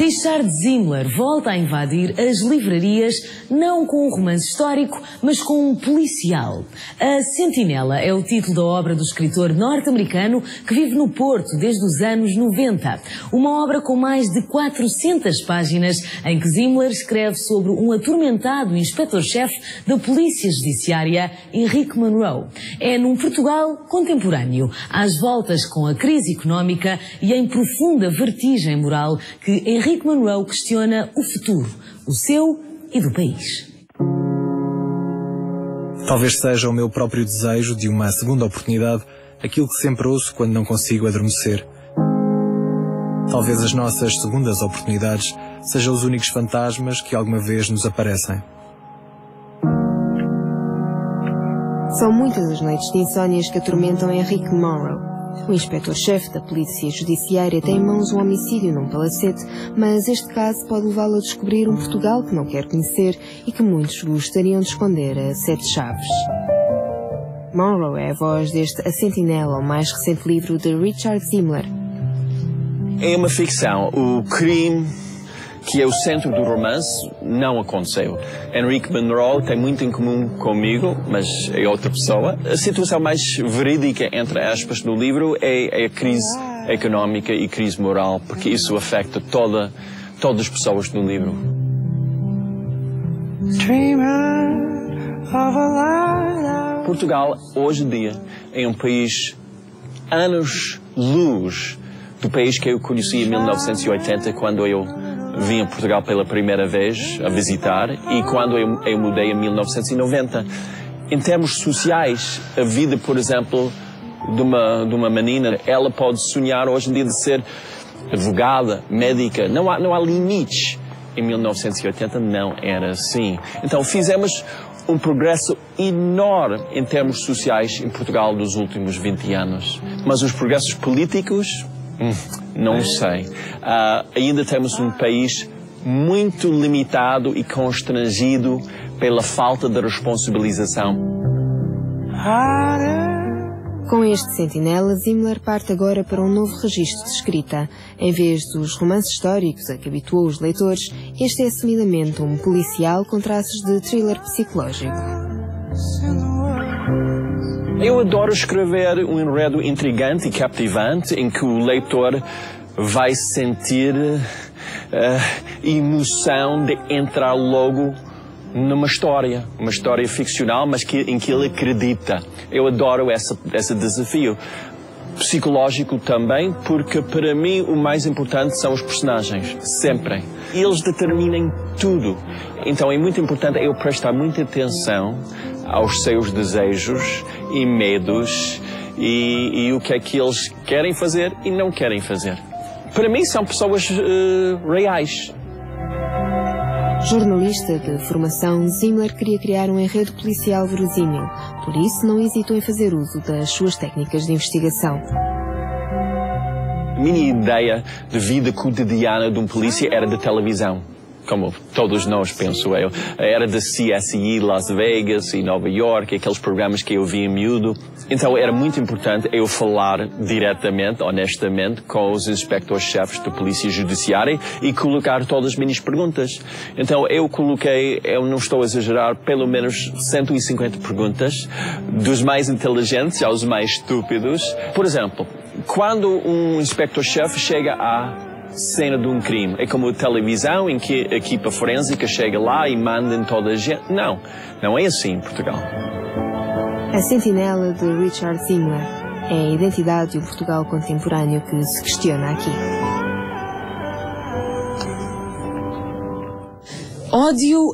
Richard Zimler volta a invadir as livrarias, não com um romance histórico, mas com um policial. A Sentinela é o título da obra do escritor norte-americano que vive no Porto desde os anos 90. Uma obra com mais de 400 páginas em que Zimler escreve sobre um atormentado inspetor-chefe da Polícia Judiciária, Henrique Monroe. É num Portugal contemporâneo, às voltas com a crise económica e em profunda vertigem moral, que Henrique Monroe questiona o futuro, o seu e do país. Talvez seja o meu próprio desejo de uma segunda oportunidade, aquilo que sempre ouço quando não consigo adormecer. Talvez as nossas segundas oportunidades sejam os únicos fantasmas que alguma vez nos aparecem. São muitas as noites de insónias que atormentam Henrique Monroe. O inspetor-chefe da Polícia Judiciária tem em mãos um homicídio num palacete, mas este caso pode levá-lo a descobrir um Portugal que não quer conhecer e que muitos gostariam de esconder a sete chaves. Monroe é a voz deste A Sentinela, o mais recente livro de Richard Zimler. É uma ficção. O crime, que é o centro do romance, não aconteceu. Henrique Monroe tem muito em comum comigo, mas é outra pessoa. A situação mais verídica, entre aspas, do livro é a crise económica e crise moral, porque isso afeta todas as pessoas do livro. Portugal, hoje em dia, é um país anos-luz do país que eu conheci em 1980, quando eu vim a Portugal pela primeira vez a visitar, e quando eu mudei em 1990. Em termos sociais, a vida, por exemplo, de uma menina, ela pode sonhar hoje em dia de ser advogada, médica. Não há limites. Em 1980 não era assim. Então fizemos um progresso enorme em termos sociais em Portugal dos últimos 20 anos. Mas os progressos políticos, não sei. Ainda temos um país muito limitado e constrangido pela falta de responsabilização. Com este Sentinela, Zimler parte agora para um novo registro de escrita. Em vez dos romances históricos a que habituou os leitores, este é assumidamente um policial com traços de thriller psicológico. Eu adoro escrever um enredo intrigante e captivante em que o leitor vai sentir a emoção de entrar logo numa história. Uma história ficcional, mas em que ele acredita. Eu adoro esse desafio. Psicológico também, porque para mim o mais importante são os personagens, sempre. Eles determinam tudo. Então é muito importante eu prestar muita atenção aos seus desejos e medos e o que é que eles querem fazer e não querem fazer. Para mim são pessoas reais. Jornalista de formação, Zimler queria criar um enredo policial verosímil. Por isso, não hesitou em fazer uso das suas técnicas de investigação. A minha ideia de vida cotidiana de um polícia era de televisão. Como todos nós, penso eu. Era da CSI Las Vegas e Nova York, aqueles programas que eu via em miúdo. Então era muito importante eu falar diretamente, honestamente, com os inspectores-chefes da Polícia Judiciária e colocar todas as minhas perguntas. Então eu coloquei, eu não estou a exagerar, pelo menos 150 perguntas, dos mais inteligentes aos mais estúpidos. Por exemplo, quando um inspector-chefe chega à cena de um crime. É como a televisão em que a equipa forensica chega lá e manda em toda a gente. Não é assim em Portugal. A Sentinela de Richard Zimler é a identidade de um Portugal contemporâneo que se questiona aqui. Ódio